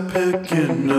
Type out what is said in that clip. to picking up.